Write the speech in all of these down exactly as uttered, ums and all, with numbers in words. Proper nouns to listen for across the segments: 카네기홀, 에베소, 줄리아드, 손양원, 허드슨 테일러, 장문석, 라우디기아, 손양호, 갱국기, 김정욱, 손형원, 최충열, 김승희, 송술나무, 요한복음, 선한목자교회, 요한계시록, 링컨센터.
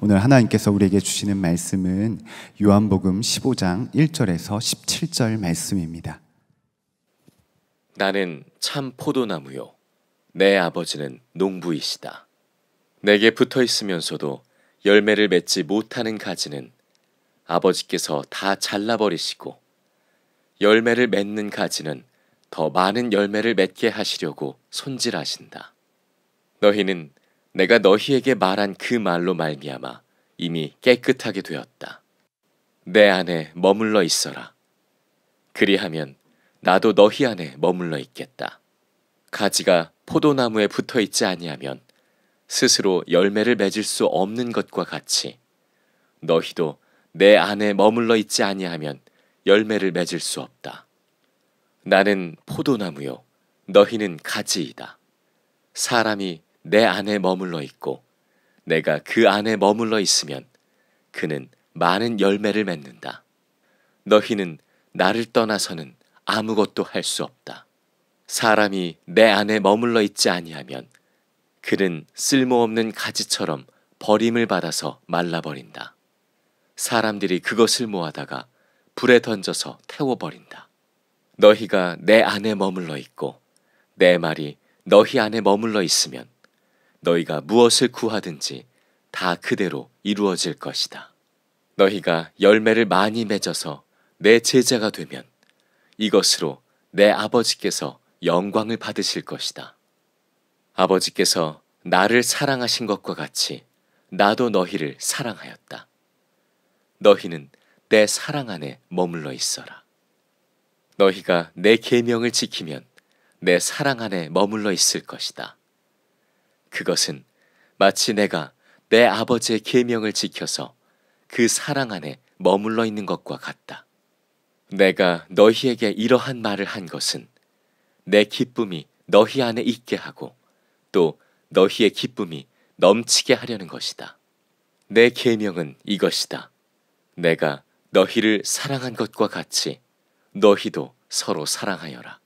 오늘 하나님께서 우리에게 주시는 말씀은 요한복음 십오 장 일 절에서 십칠 절 말씀입니다. 나는 참 포도나무요 내 아버지는 농부이시다. 내게 붙어 있으면서도 열매를 맺지 못하는 가지는 아버지께서 다 잘라버리시고 열매를 맺는 가지는 더 많은 열매를 맺게 하시려고 손질하신다. 너희는 내가 너희에게 말한 그 말로 말미암아 이미 깨끗하게 되었다. 내 안에 머물러 있어라. 그리하면 나도 너희 안에 머물러 있겠다. 가지가 포도나무에 붙어 있지 아니하면 스스로 열매를 맺을 수 없는 것과 같이 너희도 내 안에 머물러 있지 아니하면 열매를 맺을 수 없다. 나는 포도나무요 너희는 가지이다. 사람이 내 안에 머물러 있고 내가 그 안에 머물러 있으면 그는 많은 열매를 맺는다. 너희는 나를 떠나서는 아무것도 할 수 없다. 사람이 내 안에 머물러 있지 아니하면 그는 쓸모없는 가지처럼 버림을 받아서 말라버린다. 사람들이 그것을 모아다가 불에 던져서 태워버린다. 너희가 내 안에 머물러 있고 내 말이 너희 안에 머물러 있으면 너희가 무엇을 구하든지 다 그대로 이루어질 것이다. 너희가 열매를 많이 맺어서 내 제자가 되면 이것으로 내 아버지께서 영광을 받으실 것이다. 아버지께서 나를 사랑하신 것과 같이 나도 너희를 사랑하였다. 너희는 내 사랑 안에 머물러 있어라. 너희가 내 계명을 지키면 내 사랑 안에 머물러 있을 것이다. 그것은 마치 내가 내 아버지의 계명을 지켜서 그 사랑 안에 머물러 있는 것과 같다. 내가 너희에게 이러한 말을 한 것은 내 기쁨이 너희 안에 있게 하고 또 너희의 기쁨이 넘치게 하려는 것이다. 내 계명은 이것이다. 내가 너희를 사랑한 것과 같이 너희도 서로 사랑하여라.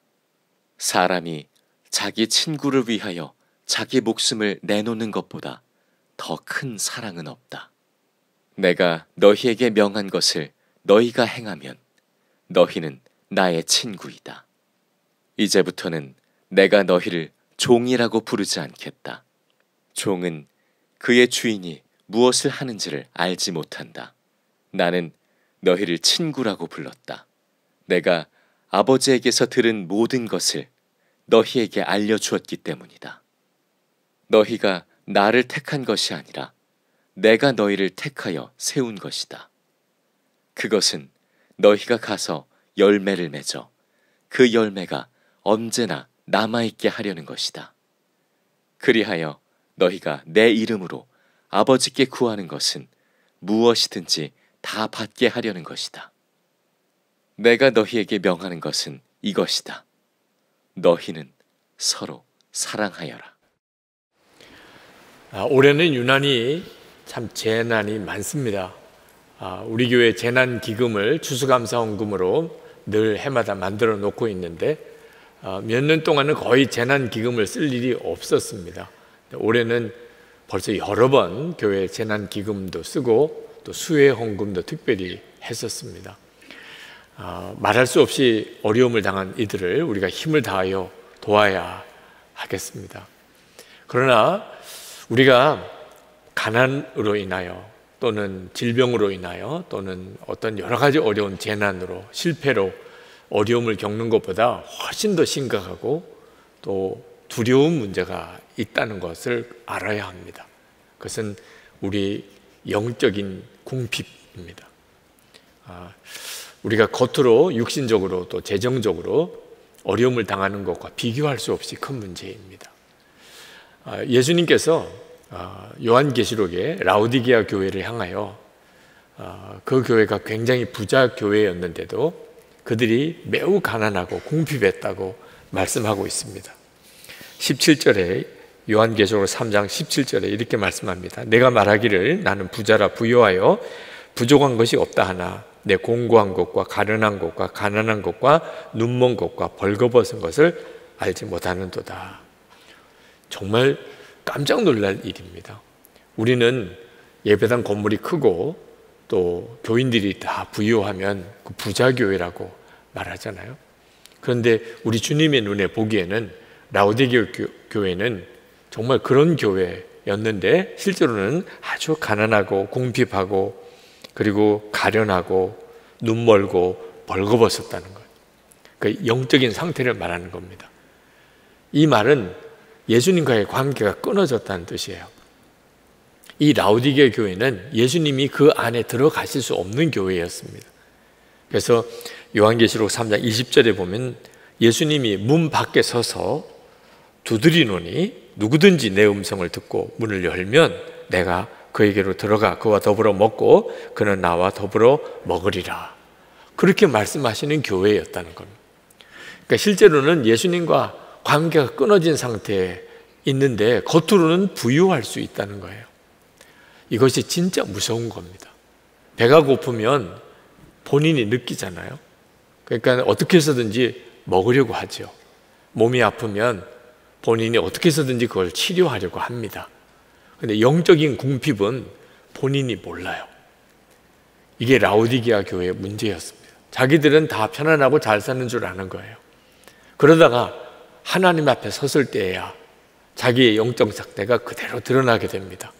사람이 자기 친구를 위하여 자기 목숨을 내놓는 것보다 더 큰 사랑은 없다. 내가 너희에게 명한 것을 너희가 행하면 너희는 나의 친구이다. 이제부터는 내가 너희를 종이라고 부르지 않겠다. 종은 그의 주인이 무엇을 하는지를 알지 못한다. 나는 너희를 친구라고 불렀다. 내가 아버지에게서 들은 모든 것을 너희에게 알려주었기 때문이다. 너희가 나를 택한 것이 아니라 내가 너희를 택하여 세운 것이다. 그것은 너희가 가서 열매를 맺어 그 열매가 언제나 남아있게 하려는 것이다. 그리하여 너희가 내 이름으로 아버지께 구하는 것은 무엇이든지 다 받게 하려는 것이다. 내가 너희에게 명하는 것은 이것이다. 너희는 서로 사랑하여라. 아, 올해는 유난히 참 재난이 많습니다. 아, 우리 교회 재난기금을 추수감사헌금으로 늘 해마다 만들어 놓고 있는데 아, 몇 년 동안은 거의 재난기금을 쓸 일이 없었습니다. 올해는 벌써 여러 번 교회 재난기금도 쓰고 또 수혜헌금도 특별히 했었습니다. 아, 말할 수 없이 어려움을 당한 이들을 우리가 힘을 다하여 도와야 하겠습니다. 그러나 우리가 가난으로 인하여 또는 질병으로 인하여 또는 어떤 여러 가지 어려운 재난으로 실패로 어려움을 겪는 것보다 훨씬 더 심각하고 또 두려운 문제가 있다는 것을 알아야 합니다. 그것은 우리 영적인 궁핍입니다. 아, 우리가 겉으로 육신적으로 또 재정적으로 어려움을 당하는 것과 비교할 수 없이 큰 문제입니다. 아, 예수님께서 아, 요한계시록에 라우디기아 교회를 향하여 아, 그 교회가 굉장히 부자 교회였는데도 그들이 매우 가난하고 궁핍했다고 말씀하고 있습니다. 십칠 절에 요한계시록 삼 장 십칠 절에 이렇게 말씀합니다. 내가 말하기를 나는 부자라 부요하여 부족한 것이 없다 하나 내 공고한 것과 가련한 것과 가난한 것과 눈먼 것과 벌거벗은 것을 알지 못하는도다. 정말 깜짝 놀랄 일입니다. 우리는 예배당 건물이 크고 또 교인들이 다 부유하면 그 부자교회라고 말하잖아요. 그런데 우리 주님의 눈에 보기에는 라우디기아 교회는 정말 그런 교회였는데 실제로는 아주 가난하고 궁핍하고 그리고 가련하고 눈멀고 벌거벗었다는 거예요. 그 영적인 상태를 말하는 겁니다. 이 말은 예수님과의 관계가 끊어졌다는 뜻이에요. 이 라우디기아 교회는 예수님이 그 안에 들어가실 수 없는 교회였습니다. 그래서 요한계시록 삼 장 이십 절에 보면 예수님이 문 밖에 서서 두드리노니 누구든지 내 음성을 듣고 문을 열면 내가 그에게로 들어가 그와 더불어 먹고 그는 나와 더불어 먹으리라. 그렇게 말씀하시는 교회였다는 겁니다. 그러니까 실제로는 예수님과 관계가 끊어진 상태에 있는데 겉으로는 부유할 수 있다는 거예요. 이것이 진짜 무서운 겁니다. 배가 고프면 본인이 느끼잖아요. 그러니까 어떻게 해서든지 먹으려고 하죠. 몸이 아프면 본인이 어떻게 해서든지 그걸 치료하려고 합니다. 그런데 영적인 궁핍은 본인이 몰라요. 이게 라우디기아 교회의 문제였습니다. 자기들은 다 편안하고 잘 사는 줄 아는 거예요. 그러다가 하나님 앞에 섰을 때에야 자기의 영적 상태가 그대로 드러나게 됩니다.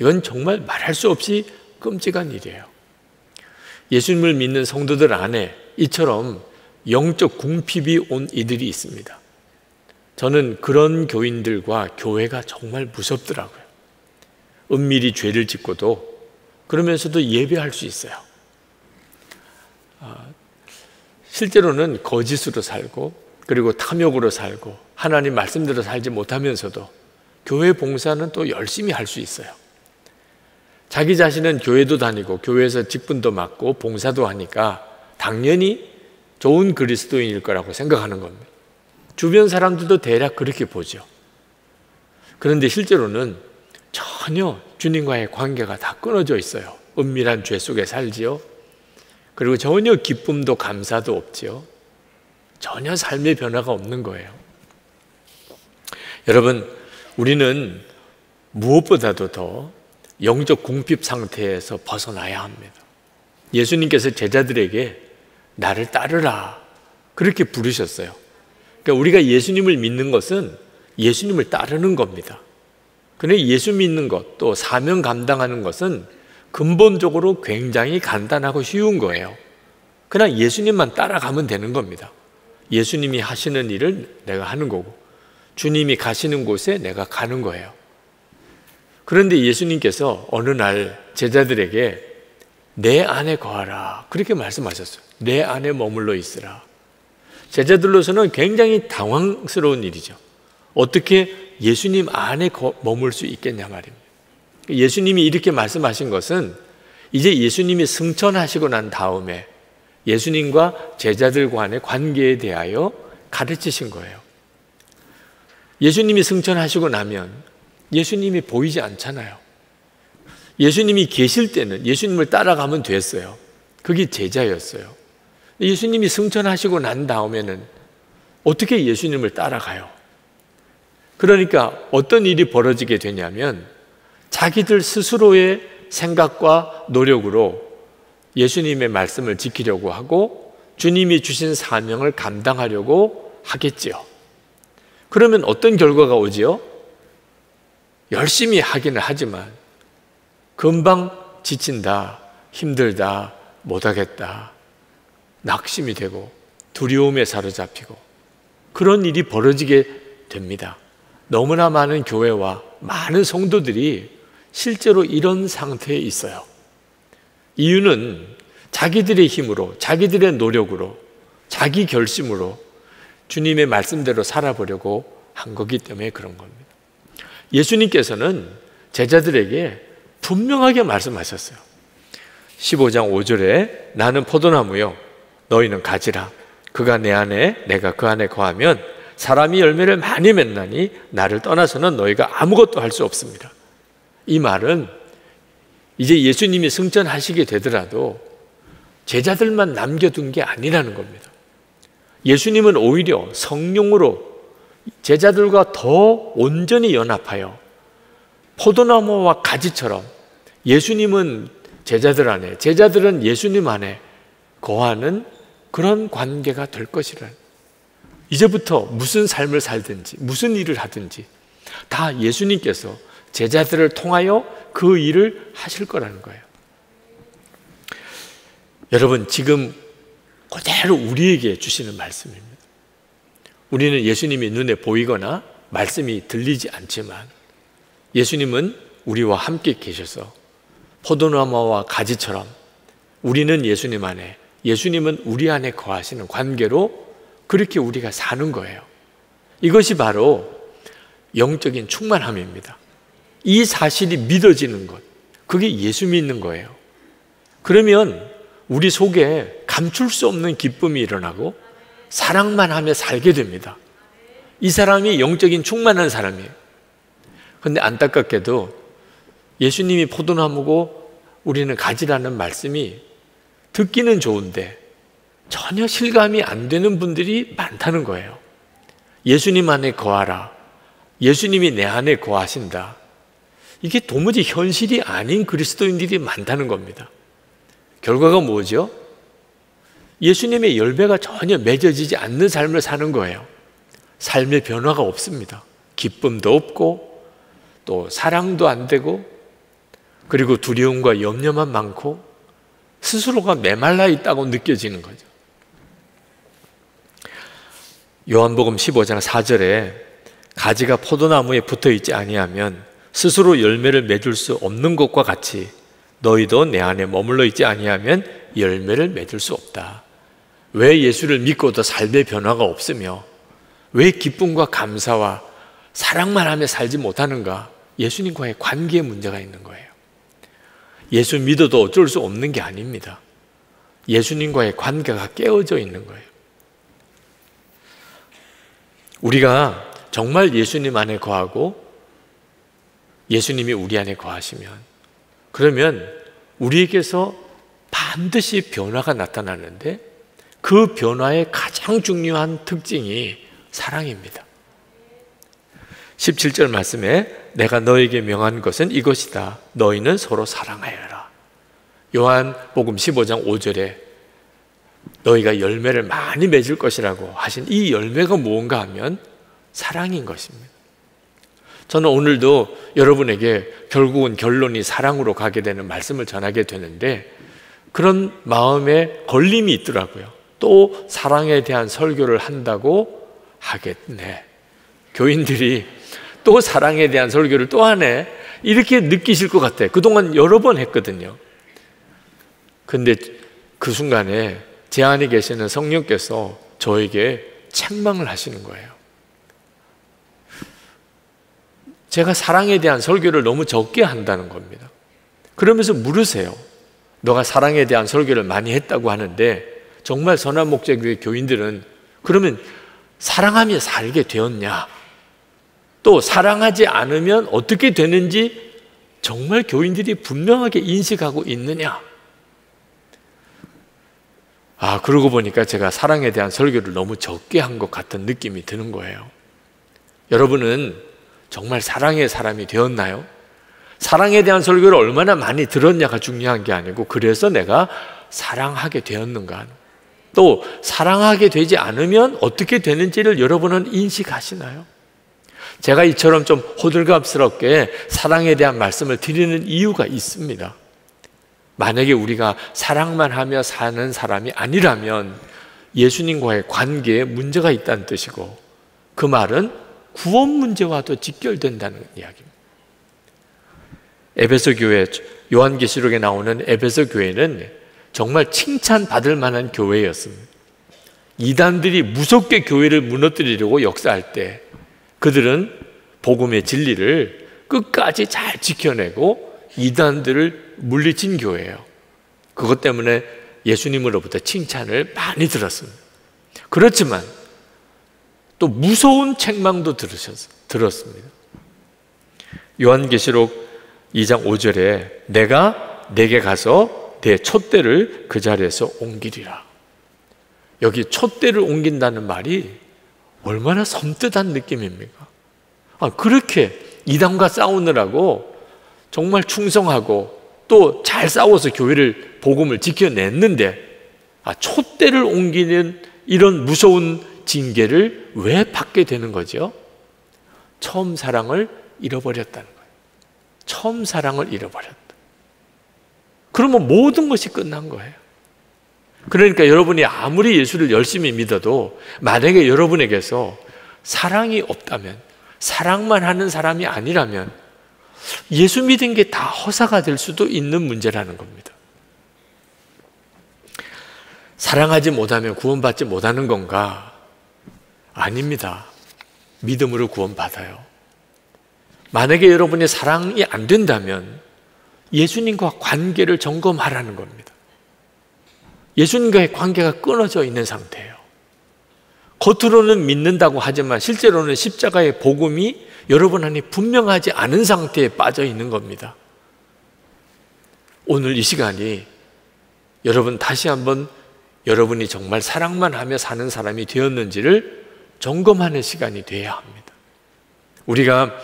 이건 정말 말할 수 없이 끔찍한 일이에요. 예수님을 믿는 성도들 안에 이처럼 영적 궁핍이 온 이들이 있습니다. 저는 그런 교인들과 교회가 정말 무섭더라고요. 은밀히 죄를 짓고도 그러면서도 예배할 수 있어요. 실제로는 거짓으로 살고 그리고 탐욕으로 살고 하나님 말씀대로 살지 못하면서도 교회 봉사는 또 열심히 할 수 있어요. 자기 자신은 교회도 다니고 교회에서 직분도 맡고 봉사도 하니까 당연히 좋은 그리스도인일 거라고 생각하는 겁니다. 주변 사람들도 대략 그렇게 보죠. 그런데 실제로는 전혀 주님과의 관계가 다 끊어져 있어요. 은밀한 죄 속에 살지요. 그리고 전혀 기쁨도 감사도 없지요. 전혀 삶의 변화가 없는 거예요. 여러분, 우리는 무엇보다도 더 영적 궁핍 상태에서 벗어나야 합니다. 예수님께서 제자들에게 나를 따르라 그렇게 부르셨어요. 그러니까 우리가 예수님을 믿는 것은 예수님을 따르는 겁니다. 그런데 예수 믿는 것, 또 사명 감당하는 것은 근본적으로 굉장히 간단하고 쉬운 거예요. 그냥 예수님만 따라가면 되는 겁니다. 예수님이 하시는 일을 내가 하는 거고 주님이 가시는 곳에 내가 가는 거예요. 그런데 예수님께서 어느 날 제자들에게 내 안에 거하라 그렇게 말씀하셨어요. 내 안에 머물러 있으라. 제자들로서는 굉장히 당황스러운 일이죠. 어떻게 예수님 안에 머물 수 있겠냐 말입니다. 예수님이 이렇게 말씀하신 것은 이제 예수님이 승천하시고 난 다음에 예수님과 제자들 간의 관계에 대하여 가르치신 거예요. 예수님이 승천하시고 나면 예수님이 보이지 않잖아요. 예수님이 계실 때는 예수님을 따라가면 됐어요. 그게 제자였어요. 예수님이 승천하시고 난 다음에는 어떻게 예수님을 따라가요? 그러니까 어떤 일이 벌어지게 되냐면 자기들 스스로의 생각과 노력으로 예수님의 말씀을 지키려고 하고 주님이 주신 사명을 감당하려고 하겠지요. 그러면 어떤 결과가 오지요? 열심히 하기는 하지만 금방 지친다, 힘들다, 못하겠다, 낙심이 되고 두려움에 사로잡히고 그런 일이 벌어지게 됩니다. 너무나 많은 교회와 많은 성도들이 실제로 이런 상태에 있어요. 이유는 자기들의 힘으로, 자기들의 노력으로, 자기 결심으로 주님의 말씀대로 살아보려고 한 거기 때문에 그런 겁니다. 예수님께서는 제자들에게 분명하게 말씀하셨어요. 십오 장 오 절에 나는 포도나무요 너희는 가지라. 그가 내 안에 내가 그 안에 거하면 사람이 열매를 많이 맺나니 나를 떠나서는 너희가 아무것도 할 수 없습니다. 이 말은 이제 예수님이 승천하시게 되더라도 제자들만 남겨둔 게 아니라는 겁니다. 예수님은 오히려 성령으로 제자들과 더 온전히 연합하여 포도나무와 가지처럼 예수님은 제자들 안에, 제자들은 예수님 안에 거하는 그런 관계가 될 것이라는. 이제부터 무슨 삶을 살든지 무슨 일을 하든지 다 예수님께서 제자들을 통하여 그 일을 하실 거라는 거예요. 여러분, 지금 그대로 우리에게 주시는 말씀입니다. 우리는 예수님이 눈에 보이거나 말씀이 들리지 않지만 예수님은 우리와 함께 계셔서 포도나무와 가지처럼 우리는 예수님 안에, 예수님은 우리 안에 거하시는 관계로 그렇게 우리가 사는 거예요. 이것이 바로 영적인 충만함입니다. 이 사실이 믿어지는 것, 그게 예수 믿는 거예요. 그러면 우리 속에 감출 수 없는 기쁨이 일어나고 사랑만 하며 살게 됩니다. 이 사람이 영적인 충만한 사람이에요. 그런데 안타깝게도 예수님이 포도나무고 우리는 가지라는 말씀이 듣기는 좋은데 전혀 실감이 안 되는 분들이 많다는 거예요. 예수님 안에 거하라, 예수님이 내 안에 거하신다, 이게 도무지 현실이 아닌 그리스도인들이 많다는 겁니다. 결과가 뭐죠? 예수님의 열매가 전혀 맺어지지 않는 삶을 사는 거예요. 삶의 변화가 없습니다. 기쁨도 없고 또 사랑도 안 되고, 그리고 두려움과 염려만 많고 스스로가 메말라 있다고 느껴지는 거죠. 요한복음 십오 장 사 절에 가지가 포도나무에 붙어있지 아니하면 스스로 열매를 맺을 수 없는 것과 같이 너희도 내 안에 머물러 있지 아니하면 열매를 맺을 수 없다. 왜 예수를 믿고도 삶의 변화가 없으며 왜 기쁨과 감사와 사랑만 하며 살지 못하는가? 예수님과의 관계에 문제가 있는 거예요. 예수 믿어도 어쩔 수 없는 게 아닙니다. 예수님과의 관계가 깨어져 있는 거예요. 우리가 정말 예수님 안에 거하고 예수님이 우리 안에 거하시면, 그러면 우리에게서 반드시 변화가 나타나는데 그 변화의 가장 중요한 특징이 사랑입니다. 십칠 절 말씀에 내가 너에게 명한 것은 이것이다. 너희는 서로 사랑하여라. 요한복음 십오 장 오 절에 너희가 열매를 많이 맺을 것이라고 하신 이 열매가 무언가 하면 사랑인 것입니다. 저는 오늘도 여러분에게 결국은 결론이 사랑으로 가게 되는 말씀을 전하게 되는데 그런 마음에 걸림이 있더라고요. 또 사랑에 대한 설교를 한다고 하겠네. 교인들이 또 사랑에 대한 설교를 또 하네. 이렇게 느끼실 것 같아요. 그동안 여러 번 했거든요. 근데 그 순간에 제 안에 계시는 성령께서 저에게 책망을 하시는 거예요. 제가 사랑에 대한 설교를 너무 적게 한다는 겁니다. 그러면서 물으세요. 너가 사랑에 대한 설교를 많이 했다고 하는데 정말 선한 목자교회 교인들은 그러면 사랑하며 살게 되었냐? 또 사랑하지 않으면 어떻게 되는지 정말 교인들이 분명하게 인식하고 있느냐? 아, 그러고 보니까 제가 사랑에 대한 설교를 너무 적게 한 것 같은 느낌이 드는 거예요. 여러분은 정말 사랑의 사람이 되었나요? 사랑에 대한 설교를 얼마나 많이 들었냐가 중요한 게 아니고 그래서 내가 사랑하게 되었는가, 또 사랑하게 되지 않으면 어떻게 되는지를 여러분은 인식하시나요? 제가 이처럼 좀 호들갑스럽게 사랑에 대한 말씀을 드리는 이유가 있습니다. 만약에 우리가 사랑만 하며 사는 사람이 아니라면 예수님과의 관계에 문제가 있다는 뜻이고 그 말은 구원 문제와도 직결된다는 이야기입니다. 에베소 교회, 요한계시록에 나오는 에베소 교회는 정말 칭찬받을 만한 교회였습니다. 이단들이 무섭게 교회를 무너뜨리려고 역사할 때 그들은 복음의 진리를 끝까지 잘 지켜내고 이단들을 물리친 교회예요. 그것 때문에 예수님으로부터 칭찬을 많이 들었습니다. 그렇지만 또 무서운 책망도 들었습니다. 요한계시록 이 장 오 절에 내가 내게 가서 내 촛대를 그 자리에서 옮기리라. 여기 촛대를 옮긴다는 말이 얼마나 섬뜩한 느낌입니까? 아, 그렇게 이단과 싸우느라고 정말 충성하고 또 잘 싸워서 교회를 복음을 지켜냈는데 아, 촛대를 옮기는 이런 무서운 징계를 왜 받게 되는 거죠? 처음 사랑을 잃어버렸다는 거예요. 처음 사랑을 잃어버렸다. 그러면 모든 것이 끝난 거예요. 그러니까 여러분이 아무리 예수를 열심히 믿어도 만약에 여러분에게서 사랑이 없다면, 사랑만 하는 사람이 아니라면 예수 믿은 게 다 허사가 될 수도 있는 문제라는 겁니다. 사랑하지 못하면 구원받지 못하는 건가? 아닙니다. 믿음으로 구원받아요. 만약에 여러분이 사랑이 안 된다면 예수님과 관계를 점검하라는 겁니다. 예수님과의 관계가 끊어져 있는 상태예요. 겉으로는 믿는다고 하지만 실제로는 십자가의 복음이 여러분 안에 분명하지 않은 상태에 빠져 있는 겁니다. 오늘 이 시간이 여러분 다시 한번 여러분이 정말 사랑만 하며 사는 사람이 되었는지를 점검하는 시간이 되어야 합니다. 우리가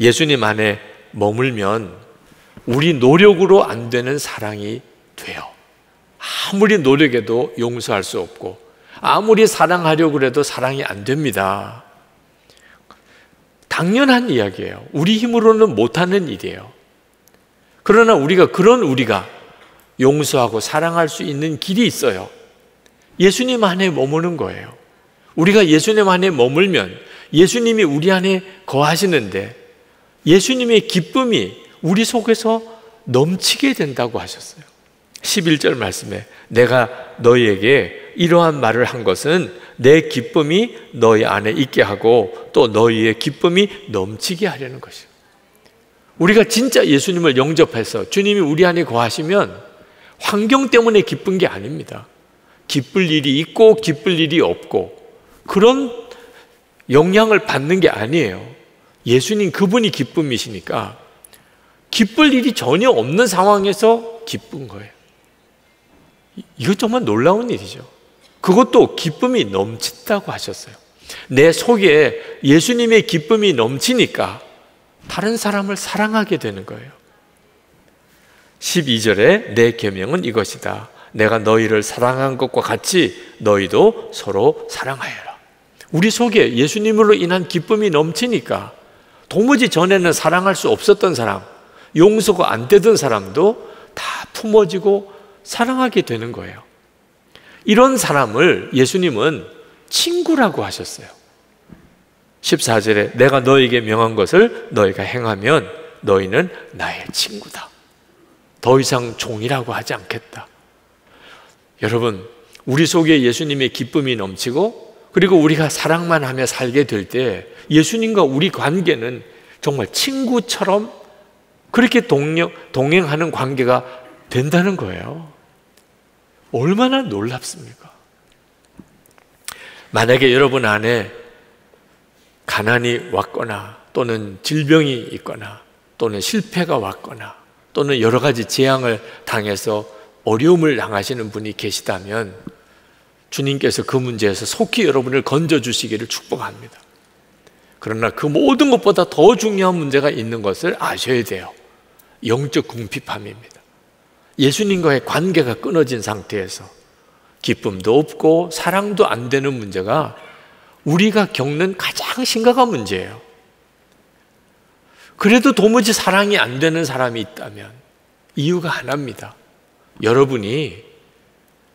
예수님 안에 머물면 우리 노력으로 안 되는 사랑이 돼요. 아무리 노력해도 용서할 수 없고 아무리 사랑하려고 해도 사랑이 안 됩니다. 당연한 이야기예요. 우리 힘으로는 못하는 일이에요. 그러나 우리가 그런 우리가 용서하고 사랑할 수 있는 길이 있어요. 예수님 안에 머무는 거예요. 우리가 예수님 안에 머물면 예수님이 우리 안에 거하시는데 예수님의 기쁨이 우리 속에서 넘치게 된다고 하셨어요. 십일 절 말씀에 내가 너희에게 이러한 말을 한 것은 내 기쁨이 너희 안에 있게 하고 또 너희의 기쁨이 넘치게 하려는 것이요. 우리가 진짜 예수님을 영접해서 주님이 우리 안에 거하시면 환경 때문에 기쁜 게 아닙니다. 기쁠 일이 있고 기쁠 일이 없고 그런 영향을 받는 게 아니에요. 예수님 그분이 기쁨이시니까 기쁠 일이 전혀 없는 상황에서 기쁜 거예요. 이것 정말 놀라운 일이죠. 그것도 기쁨이 넘친다고 하셨어요. 내 속에 예수님의 기쁨이 넘치니까 다른 사람을 사랑하게 되는 거예요. 십이 절에 내 계명은 이것이다. 내가 너희를 사랑한 것과 같이 너희도 서로 사랑하여라. 우리 속에 예수님으로 인한 기쁨이 넘치니까 도무지 전에는 사랑할 수 없었던 사람, 용서가 안 되던 사람도 다 품어지고 사랑하게 되는 거예요. 이런 사람을 예수님은 친구라고 하셨어요. 십사 절에 내가 너에게 명한 것을 너희가 행하면 너희는 나의 친구다. 더 이상 종이라고 하지 않겠다. 여러분, 우리 속에 예수님의 기쁨이 넘치고 그리고 우리가 사랑만 하며 살게 될 때 예수님과 우리 관계는 정말 친구처럼 그렇게 동료, 동행하는 관계가 된다는 거예요. 얼마나 놀랍습니까? 만약에 여러분 안에 가난이 왔거나 또는 질병이 있거나 또는 실패가 왔거나 또는 여러 가지 재앙을 당해서 어려움을 당하시는 분이 계시다면 주님께서 그 문제에서 속히 여러분을 건져주시기를 축복합니다. 그러나 그 모든 것보다 더 중요한 문제가 있는 것을 아셔야 돼요. 영적 궁핍함입니다. 예수님과의 관계가 끊어진 상태에서 기쁨도 없고 사랑도 안 되는 문제가 우리가 겪는 가장 심각한 문제예요. 그래도 도무지 사랑이 안 되는 사람이 있다면 이유가 하나입니다. 여러분이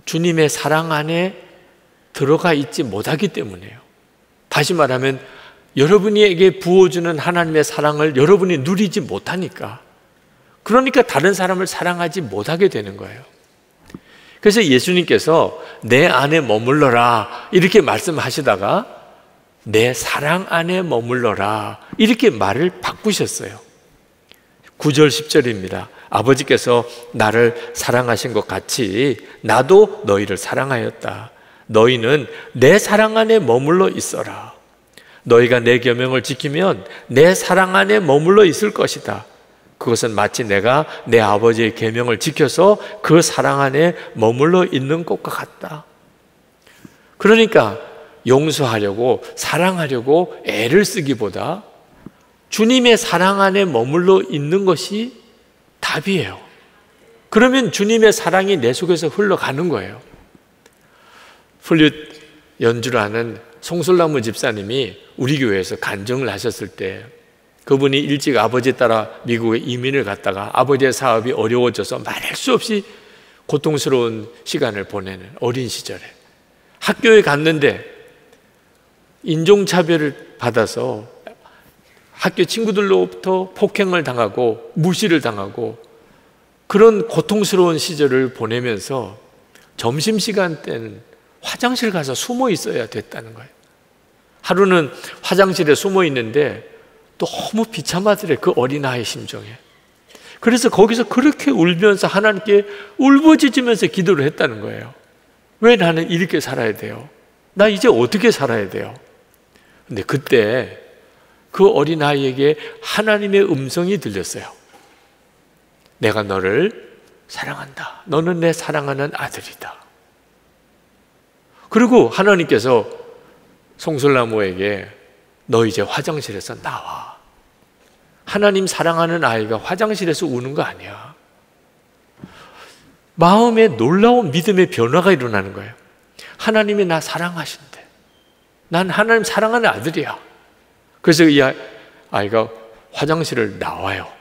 주님의 사랑 안에 들어가 있지 못하기 때문이에요. 다시 말하면 여러분에게 부어주는 하나님의 사랑을 여러분이 누리지 못하니까 그러니까 다른 사람을 사랑하지 못하게 되는 거예요. 그래서 예수님께서 내 안에 머물러라 이렇게 말씀하시다가 내 사랑 안에 머물러라 이렇게 말을 바꾸셨어요. 구 절 십 절입니다. 아버지께서 나를 사랑하신 것 같이 나도 너희를 사랑하였다. 너희는 내 사랑 안에 머물러 있어라. 너희가 내 계명을 지키면 내 사랑 안에 머물러 있을 것이다. 그것은 마치 내가 내 아버지의 계명을 지켜서 그 사랑 안에 머물러 있는 것과 같다. 그러니까 용서하려고 사랑하려고 애를 쓰기보다 주님의 사랑 안에 머물러 있는 것이 답이에요. 그러면 주님의 사랑이 내 속에서 흘러가는 거예요. 플룻 연주를 하는 송술나무 집사님이 우리 교회에서 간증을 하셨을 때 그분이 일찍 아버지 따라 미국에 이민을 갔다가 아버지의 사업이 어려워져서 말할 수 없이 고통스러운 시간을 보내는 어린 시절에 학교에 갔는데 인종차별을 받아서 학교 친구들로부터 폭행을 당하고 무시를 당하고 그런 고통스러운 시절을 보내면서 점심시간 때는 화장실 가서 숨어 있어야 됐다는 거예요. 하루는 화장실에 숨어 있는데 너무 비참하더래, 그 어린아이 심정에. 그래서 거기서 그렇게 울면서 하나님께 울부짖으면서 기도를 했다는 거예요. 왜 나는 이렇게 살아야 돼요? 나 이제 어떻게 살아야 돼요? 근데 그때 그 어린아이에게 하나님의 음성이 들렸어요. 내가 너를 사랑한다. 너는 내 사랑하는 아들이다. 그리고 하나님께서 송술나무에게 너 이제 화장실에서 나와. 하나님 사랑하는 아이가 화장실에서 우는 거 아니야. 마음에 놀라운 믿음의 변화가 일어나는 거예요. 하나님이 나 사랑하신대. 난 하나님 사랑하는 아들이야. 그래서 이 아이가 화장실을 나와요.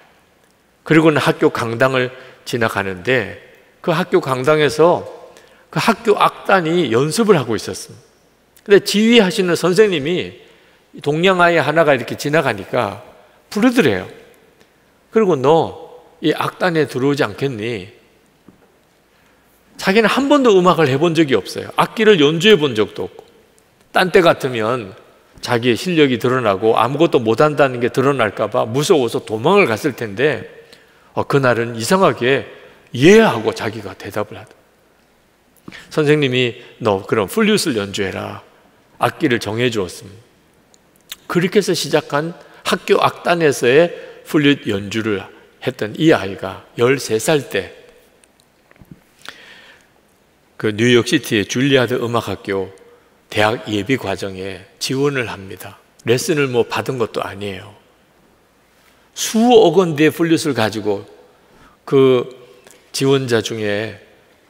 그리고는 학교 강당을 지나가는데 그 학교 강당에서 그 학교 악단이 연습을 하고 있었습니다. 근데 지휘하시는 선생님이 동양아이 하나가 이렇게 지나가니까 부르더래요. 그리고 너 이 악단에 들어오지 않겠니? 자기는 한 번도 음악을 해본 적이 없어요. 악기를 연주해 본 적도 없고. 딴 때 같으면 자기의 실력이 드러나고 아무것도 못한다는 게 드러날까 봐 무서워서 도망을 갔을 텐데 어, 그날은 이상하게 예 하고 자기가 대답을 하더라고요. 선생님이 너 그럼 플룻을 연주해라. 악기를 정해주었습니다. 그렇게 해서 시작한 학교 악단에서의 플룻 연주를 했던 이 아이가 열세 살 때 그 뉴욕시티의 줄리아드 음악학교 대학 예비 과정에 지원을 합니다. 레슨을 뭐 받은 것도 아니에요. 수억 원대의 플룻을 가지고 그 지원자 중에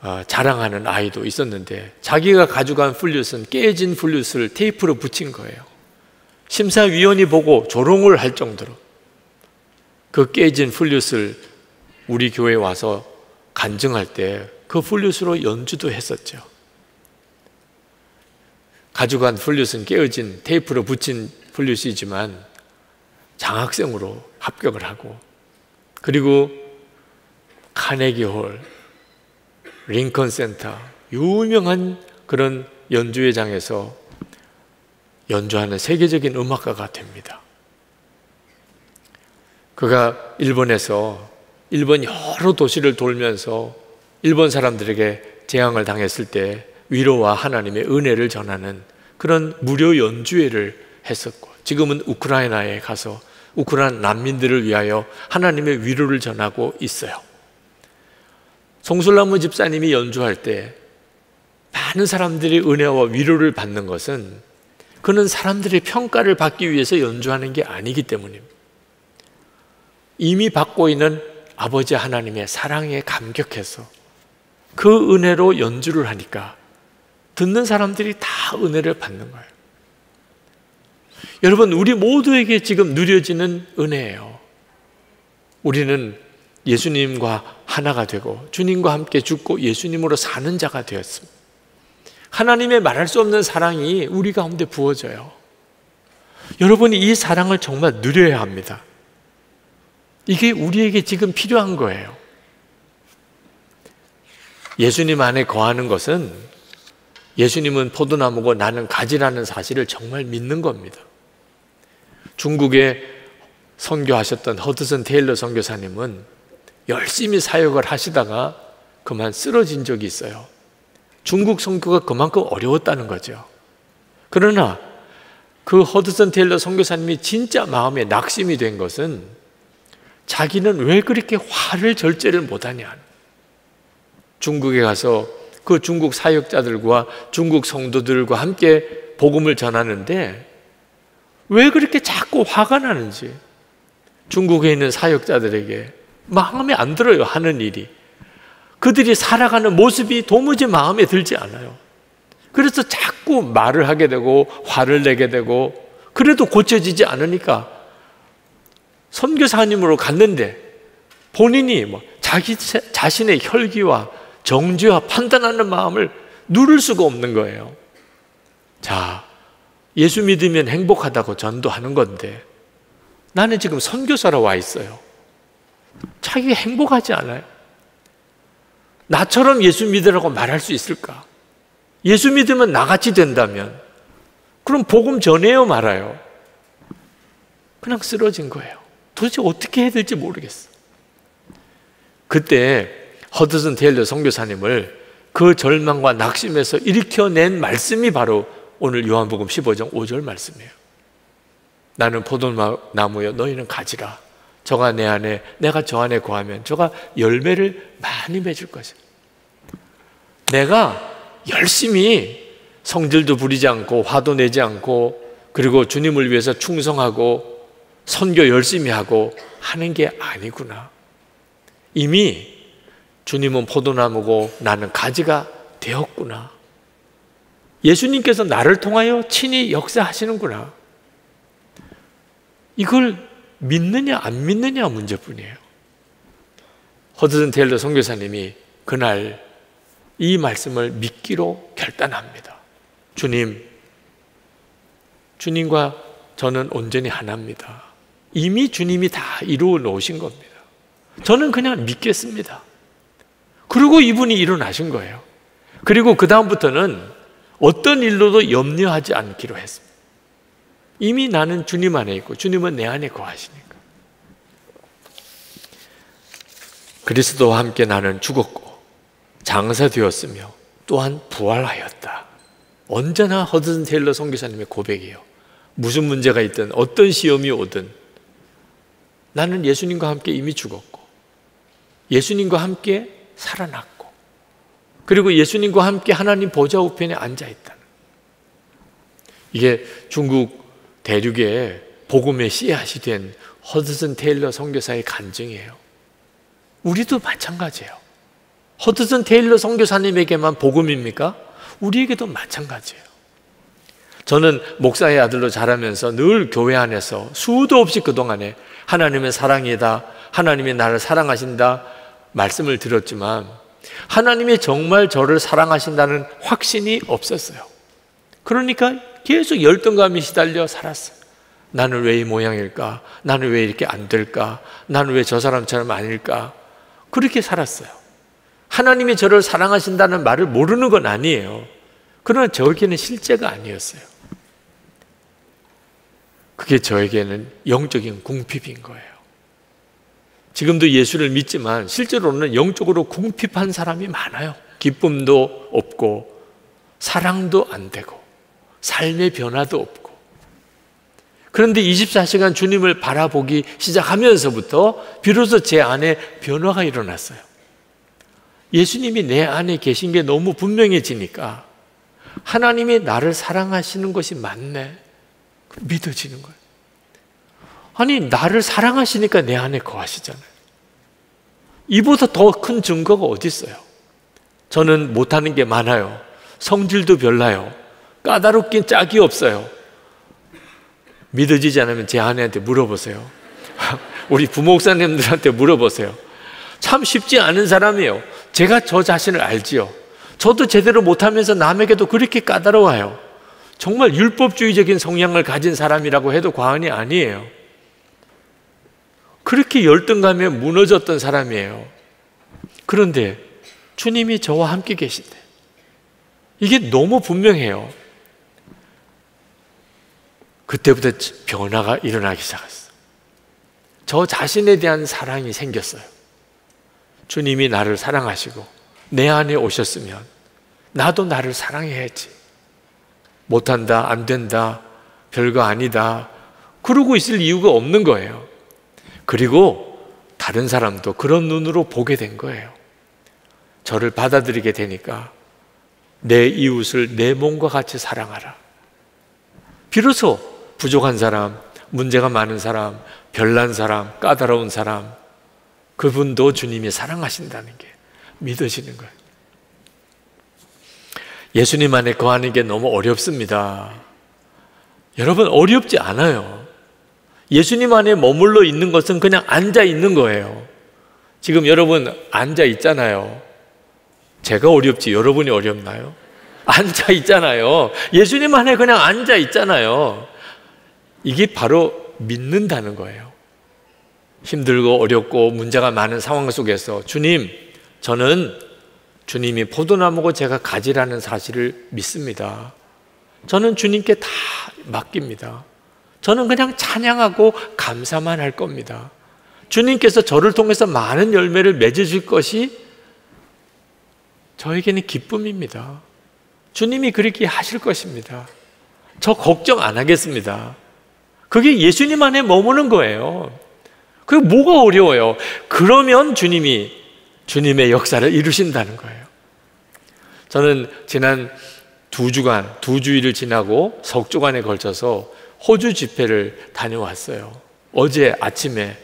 어, 자랑하는 아이도 있었는데 자기가 가져간 플룻은 깨진 플룻을 테이프로 붙인 거예요. 심사위원이 보고 조롱을 할 정도로 그 깨진 플룻을 우리 교회에 와서 간증할 때 그 플룻으로 연주도 했었죠. 가져간 플룻은 깨어진 테이프로 붙인 플룻이지만 장학생으로 합격을 하고 그리고 카네기홀 링컨센터 유명한 그런 연주회장에서 연주하는 세계적인 음악가가 됩니다. 그가 일본에서 일본 여러 도시를 돌면서 일본 사람들에게 재앙을 당했을 때 위로와 하나님의 은혜를 전하는 그런 무료 연주회를 했었고 지금은 우크라이나에 가서 우크라이나 난민들을 위하여 하나님의 위로를 전하고 있어요. 송술나무 집사님이 연주할 때 많은 사람들이 은혜와 위로를 받는 것은 그는 사람들의 평가를 받기 위해서 연주하는 게 아니기 때문입니다. 이미 받고 있는 아버지 하나님의 사랑에 감격해서 그 은혜로 연주를 하니까 듣는 사람들이 다 은혜를 받는 거예요. 여러분, 우리 모두에게 지금 누려지는 은혜예요. 우리는 예수님과 하나가 되고 주님과 함께 죽고 예수님으로 사는 자가 되었습니다. 하나님의 말할 수 없는 사랑이 우리 가운데 부어져요. 여러분이 이 사랑을 정말 누려야 합니다. 이게 우리에게 지금 필요한 거예요. 예수님 안에 거하는 것은 예수님은 포도나무고 나는 가지라는 사실을 정말 믿는 겁니다. 중국에 선교하셨던 허드슨 테일러 선교사님은 열심히 사역을 하시다가 그만 쓰러진 적이 있어요. 중국 선교가 그만큼 어려웠다는 거죠. 그러나 그 허드슨 테일러 선교사님이 진짜 마음에 낙심이 된 것은 자기는 왜 그렇게 화를 절제를 못하냐. 중국에 가서 그 중국 사역자들과 중국 성도들과 함께 복음을 전하는데 왜 그렇게 자꾸 화가 나는지 중국에 있는 사역자들에게 마음에 안 들어요, 하는 일이. 그들이 살아가는 모습이 도무지 마음에 들지 않아요. 그래서 자꾸 말을 하게 되고 화를 내게 되고, 그래도 고쳐지지 않으니까 선교사님으로 갔는데 본인이 뭐 자기 자신의 혈기와 정죄와 판단하는 마음을 누를 수가 없는 거예요. 자, 예수 믿으면 행복하다고 전도하는 건데 나는 지금 선교사로 와 있어요. 자기 행복하지 않아요? 나처럼 예수 믿으라고 말할 수 있을까? 예수 믿으면 나같이 된다면 그럼 복음 전해요 말아요? 그냥 쓰러진 거예요. 도대체 어떻게 해야 될지 모르겠어. 그때 허드슨 테일러 선교사님을 그 절망과 낙심에서 일으켜낸 말씀이 바로 오늘 요한복음 십오 장 오 절 말씀이에요. 나는 포도나무여 너희는 가지라. 저가 내 안에, 내가 저 안에 거하면 저가 열매를 많이 맺을 것이다. 내가 열심히 성질도 부리지 않고 화도 내지 않고 그리고 주님을 위해서 충성하고 선교 열심히 하고 하는 게 아니구나. 이미 주님은 포도나무고 나는 가지가 되었구나. 예수님께서 나를 통하여 친히 역사하시는구나. 이걸 믿느냐 안 믿느냐 문제뿐이에요. 허드슨 테일러 선교사님이 그날 이 말씀을 믿기로 결단합니다. 주님, 주님과 저는 온전히 하나입니다. 이미 주님이 다 이루어 놓으신 겁니다. 저는 그냥 믿겠습니다. 그리고 이분이 일어나신 거예요. 그리고 그 다음부터는 어떤 일로도 염려하지 않기로 했습니다. 이미 나는 주님 안에 있고 주님은 내 안에 거하시니까. 그리스도와 함께 나는 죽었고 장사되었으며 또한 부활하였다. 언제나 허드슨 테일러 선교사님의 고백이에요. 무슨 문제가 있든 어떤 시험이 오든 나는 예수님과 함께 이미 죽었고 예수님과 함께 살아났고 그리고 예수님과 함께 하나님 보좌 우편에 앉아있다는. 이게 중국 대륙에 복음의 씨앗이 된 허드슨 테일러 선교사의 간증이에요. 우리도 마찬가지예요. 허드슨 테일러 선교사님에게만 복음입니까? 우리에게도 마찬가지예요. 저는 목사의 아들로 자라면서 늘 교회 안에서 수도 없이 그동안에 하나님의 사랑이다, 하나님이 나를 사랑하신다 말씀을 들었지만 하나님이 정말 저를 사랑하신다는 확신이 없었어요. 그러니까 계속 열등감이 시달려 살았어요. 나는 왜 이 모양일까? 나는 왜 이렇게 안 될까? 나는 왜 저 사람처럼 아닐까? 그렇게 살았어요. 하나님이 저를 사랑하신다는 말을 모르는 건 아니에요. 그러나 저에게는 실제가 아니었어요. 그게 저에게는 영적인 궁핍인 거예요. 지금도 예수를 믿지만 실제로는 영적으로 궁핍한 사람이 많아요. 기쁨도 없고 사랑도 안 되고 삶의 변화도 없고. 그런데 이십사 시간 주님을 바라보기 시작하면서부터 비로소 제 안에 변화가 일어났어요. 예수님이 내 안에 계신 게 너무 분명해지니까 하나님이 나를 사랑하시는 것이 맞네 믿어지는 거예요. 아니 나를 사랑하시니까 내 안에 거하시잖아요. 이보다 더 큰 증거가 어디 있어요? 저는 못하는 게 많아요. 성질도 별나요. 까다롭긴 짝이 없어요. 믿어지지 않으면 제 아내한테 물어보세요. 우리 부목사님들한테 물어보세요. 참 쉽지 않은 사람이에요. 제가 저 자신을 알지요. 저도 제대로 못하면서 남에게도 그렇게 까다로워요. 정말 율법주의적인 성향을 가진 사람이라고 해도 과언이 아니에요. 그렇게 열등감에 무너졌던 사람이에요. 그런데 주님이 저와 함께 계신데 이게 너무 분명해요. 그때부터 변화가 일어나기 시작했어요. 저 자신에 대한 사랑이 생겼어요. 주님이 나를 사랑하시고 내 안에 오셨으면 나도 나를 사랑해야지. 못한다, 안 된다, 별거 아니다 그러고 있을 이유가 없는 거예요. 그리고 다른 사람도 그런 눈으로 보게 된 거예요. 저를 받아들이게 되니까 내 이웃을 내 몸과 같이 사랑하라. 비로소 부족한 사람, 문제가 많은 사람, 별난 사람, 까다로운 사람 그분도 주님이 사랑하신다는 게 믿으시는 거예요. 예수님 안에 거하는 게 너무 어렵습니다. 여러분, 어렵지 않아요. 예수님 안에 머물러 있는 것은 그냥 앉아 있는 거예요. 지금 여러분 앉아 있잖아요. 제가 어렵지 여러분이 어렵나요? 앉아 있잖아요. 예수님 안에 그냥 앉아 있잖아요. 이게 바로 믿는다는 거예요. 힘들고 어렵고 문제가 많은 상황 속에서 주님, 저는 주님이 포도나무고 제가 가지라는 사실을 믿습니다. 저는 주님께 다 맡깁니다. 저는 그냥 찬양하고 감사만 할 겁니다. 주님께서 저를 통해서 많은 열매를 맺으실 것이 저에게는 기쁨입니다. 주님이 그렇게 하실 것입니다. 저 걱정 안 하겠습니다. 그게 예수님 안에 머무는 거예요. 그게 뭐가 어려워요? 그러면 주님이 주님의 역사를 이루신다는 거예요. 저는 지난 두 주간, 두 주일을 지나고 석 주간에 걸쳐서 호주 집회를 다녀왔어요. 어제 아침에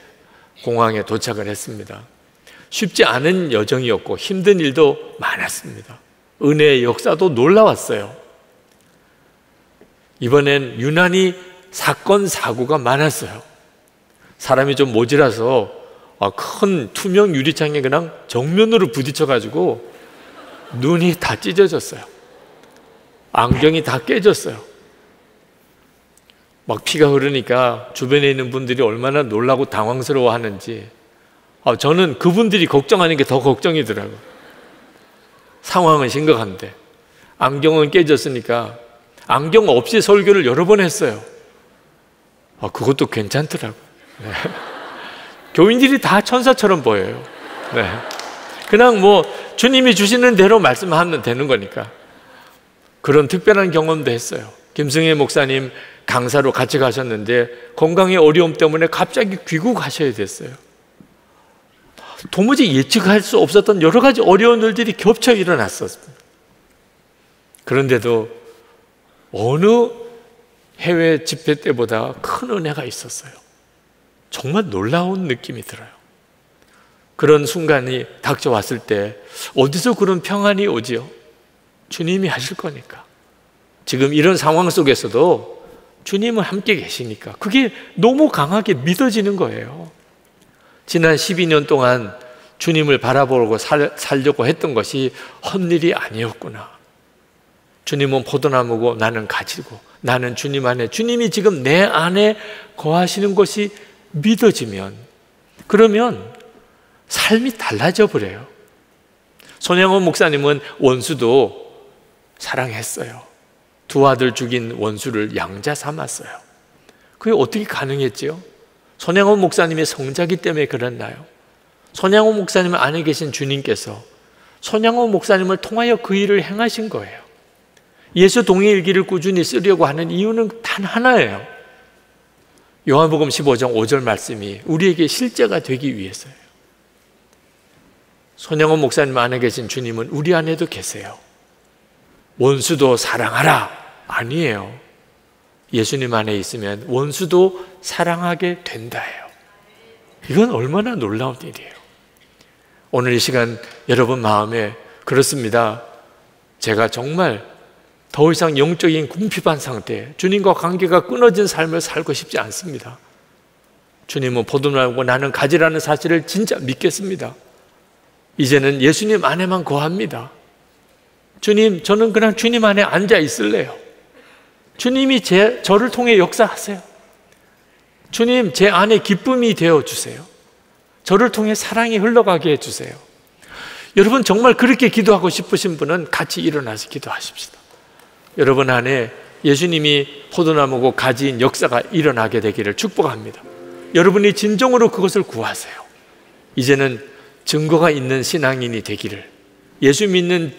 공항에 도착을 했습니다. 쉽지 않은 여정이었고 힘든 일도 많았습니다. 은혜의 역사도 놀라웠어요. 이번엔 유난히 사건, 사고가 많았어요. 사람이 좀 모자라서 큰 투명 유리창에 그냥 정면으로 부딪혀가지고 눈이 다 찢어졌어요. 안경이 다 깨졌어요. 막 피가 흐르니까 주변에 있는 분들이 얼마나 놀라고 당황스러워하는지 저는 그분들이 걱정하는 게 더 걱정이더라고요. 상황은 심각한데 안경은 깨졌으니까 안경 없이 설교를 여러 번 했어요. 그것도 괜찮더라고요. 네. 교인들이 다 천사처럼 보여요. 네. 그냥 뭐 주님이 주시는 대로 말씀하면 되는 거니까. 그런 특별한 경험도 했어요. 김승희 목사님 강사로 같이 가셨는데 건강의 어려움 때문에 갑자기 귀국하셔야 됐어요. 도무지 예측할 수 없었던 여러 가지 어려운 일들이 겹쳐 일어났었습니다. 그런데도 어느 해외 집회 때보다 큰 은혜가 있었어요. 정말 놀라운 느낌이 들어요. 그런 순간이 닥쳐왔을 때 어디서 그런 평안이 오지요? 주님이 하실 거니까. 지금 이런 상황 속에서도 주님은 함께 계시니까 그게 너무 강하게 믿어지는 거예요. 지난 십이 년 동안 주님을 바라보고 살, 살려고 했던 것이 헛일이 아니었구나. 주님은 포도나무고 나는 가지고 나는 주님 안에, 주님이 지금 내 안에 거하시는 것이 믿어지면, 그러면 삶이 달라져 버려요. 손양원 목사님은 원수도 사랑했어요. 두 아들 죽인 원수를 양자 삼았어요. 그게 어떻게 가능했지요? 손양호 목사님의 성자기 때문에 그랬나요? 손양호 목사님 안에 계신 주님께서 손양호 목사님을 통하여 그 일을 행하신 거예요. 예수 동의일기를 꾸준히 쓰려고 하는 이유는 단 하나예요. 요한복음 십오 장 오 절 말씀이 우리에게 실제가 되기 위해서예요. 손형원 목사님 안에 계신 주님은 우리 안에도 계세요. 원수도 사랑하라 아니에요. 예수님 안에 있으면 원수도 사랑하게 된다예요. 이건 얼마나 놀라운 일이에요. 오늘 이 시간 여러분 마음에 그렇습니다. 제가 정말 더 이상 영적인 궁핍한 상태, 주님과 관계가 끊어진 삶을 살고 싶지 않습니다. 주님은 포도나무고 나는 가지라는 사실을 진짜 믿겠습니다. 이제는 예수님 안에만 거합니다. 주님, 저는 그냥 주님 안에 앉아 있을래요. 주님이 제, 저를 통해 역사하세요. 주님, 제 안에 기쁨이 되어주세요. 저를 통해 사랑이 흘러가게 해주세요. 여러분, 정말 그렇게 기도하고 싶으신 분은 같이 일어나서 기도하십시다. 여러분 안에 예수님이 포도나무고 가지인 역사가 일어나게 되기를 축복합니다. 여러분이 진정으로 그것을 구하세요. 이제는 증거가 있는 신앙인이 되기를, 예수 믿는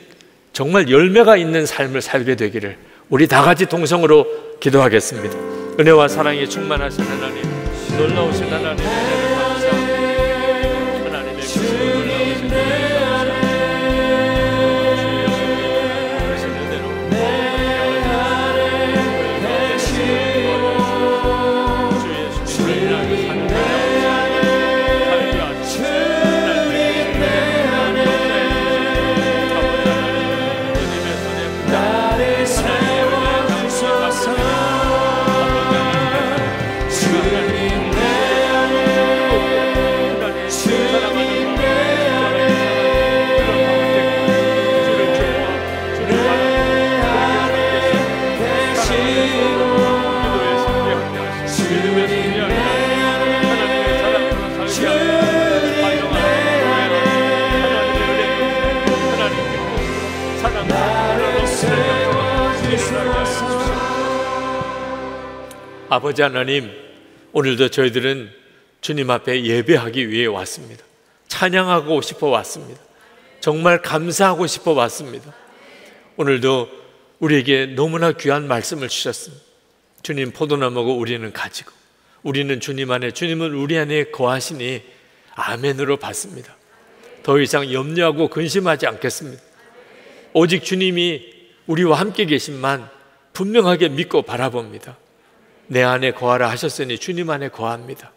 정말 열매가 있는 삶을 살게 되기를 우리 다 같이 동성으로 기도하겠습니다. 은혜와 사랑이 충만하신 하나님, 놀라우신 하나님, 감사합니다. 하나님의 주님 내 아버지 하나님, 오늘도 저희들은 주님 앞에 예배하기 위해 왔습니다. 찬양하고 싶어 왔습니다. 정말 감사하고 싶어 왔습니다. 오늘도 우리에게 너무나 귀한 말씀을 주셨습니다. 주님, 포도나무고 우리는 가지고, 우리는 주님 안에, 주님은 우리 안에 거하시니 아멘으로 받습니다. 더 이상 염려하고 근심하지 않겠습니다. 오직 주님이 우리와 함께 계신만 분명하게 믿고 바라봅니다. 내 안에 거하라 하셨으니 주님 안에 거합니다.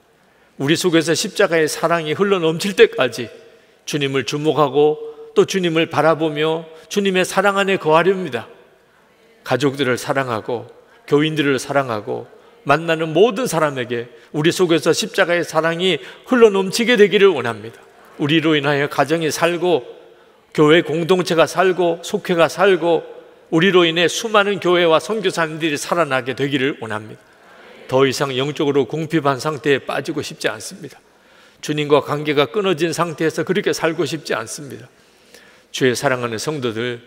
우리 속에서 십자가의 사랑이 흘러넘칠 때까지 주님을 주목하고 또 주님을 바라보며 주님의 사랑 안에 거하렵니다. 가족들을 사랑하고 교인들을 사랑하고 만나는 모든 사람에게 우리 속에서 십자가의 사랑이 흘러넘치게 되기를 원합니다. 우리로 인하여 가정이 살고, 교회 공동체가 살고, 속회가 살고, 우리로 인해 수많은 교회와 선교사님들이 살아나게 되기를 원합니다. 더 이상 영적으로 궁핍한 상태에 빠지고 싶지 않습니다. 주님과 관계가 끊어진 상태에서 그렇게 살고 싶지 않습니다. 주의 사랑하는 성도들,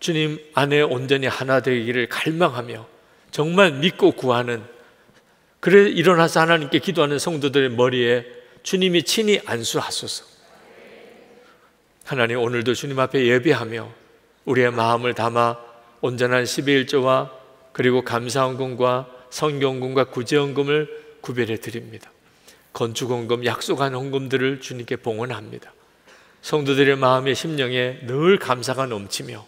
주님 안에 온전히 하나 되기를 갈망하며 정말 믿고 구하는, 그래 일어나서 하나님께 기도하는 성도들의 머리에 주님이 친히 안수하소서. 하나님, 오늘도 주님 앞에 예배하며 우리의 마음을 담아 온전한 십이일조와 그리고 감사헌금과 성경헌금과 구제헌금을 구별해 드립니다. 건축헌금, 약속한 헌금들을 주님께 봉헌합니다. 성도들의 마음의 심령에 늘 감사가 넘치며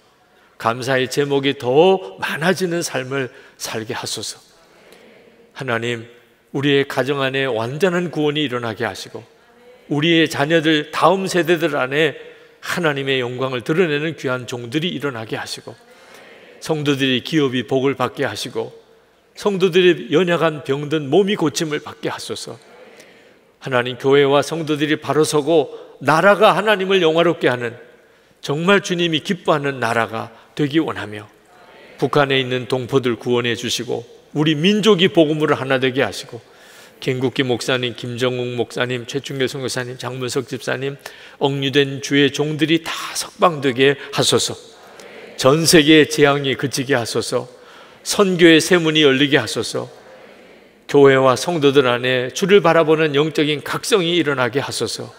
감사의 제목이 더 많아지는 삶을 살게 하소서. 하나님, 우리의 가정 안에 완전한 구원이 일어나게 하시고 우리의 자녀들, 다음 세대들 안에 하나님의 영광을 드러내는 귀한 종들이 일어나게 하시고 성도들이 기업이 복을 받게 하시고 성도들이 연약한 병든 몸이 고침을 받게 하소서. 하나님, 교회와 성도들이 바로 서고 나라가 하나님을 영화롭게 하는, 정말 주님이 기뻐하는 나라가 되기 원하며 북한에 있는 동포들 구원해 주시고 우리 민족이 복음으로 하나 되게 하시고 갱국기 목사님, 김정욱 목사님, 최충열 선교사님, 장문석 집사님, 억류된 주의 종들이 다 석방되게 하소서. 전 세계의 재앙이 그치게 하소서. 선교의 세문이 열리게 하소서. 교회와 성도들 안에 주를 바라보는 영적인 각성이 일어나게 하소서.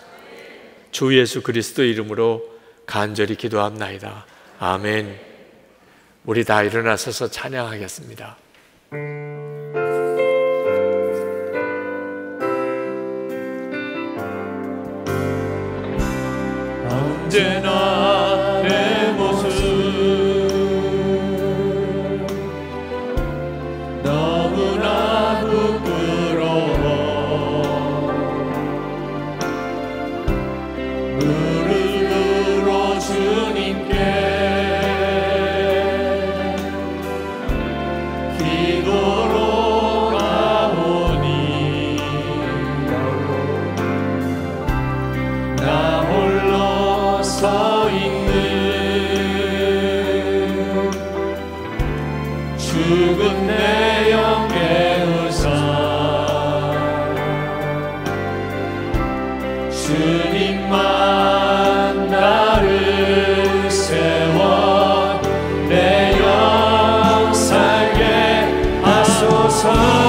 주 예수 그리스도 이름으로 간절히 기도합나이다. 아멘. 우리 다 일어나서서 찬양하겠습니다. 언제나 내 모습 너무나 부끄러워 무릎으로 주님께 기도로 가오니 나 홀로 서 있는 죽은 내 영 깨우사 주님만 나를 세워 내 영 살게 하소서.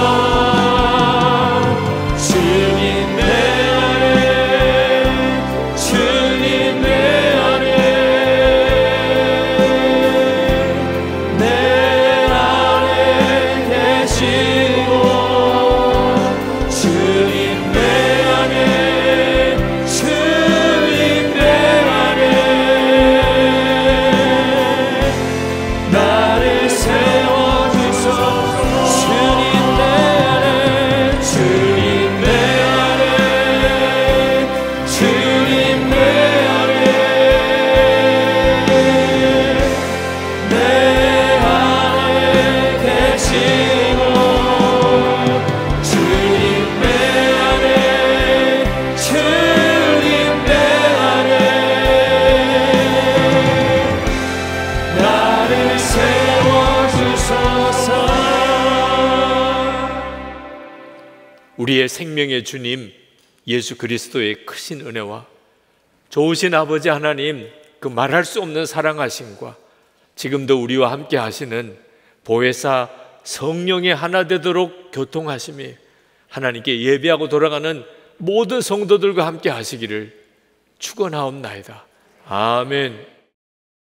우리의 생명의 주님 예수 그리스도의 크신 은혜와 좋으신 아버지 하나님, 그 말할 수 없는 사랑하심과 지금도 우리와 함께 하시는 보혜사 성령이 하나 되도록 교통하심이 하나님께 예배하고 돌아가는 모든 성도들과 함께 하시기를 축원하옵나이다. 아멘.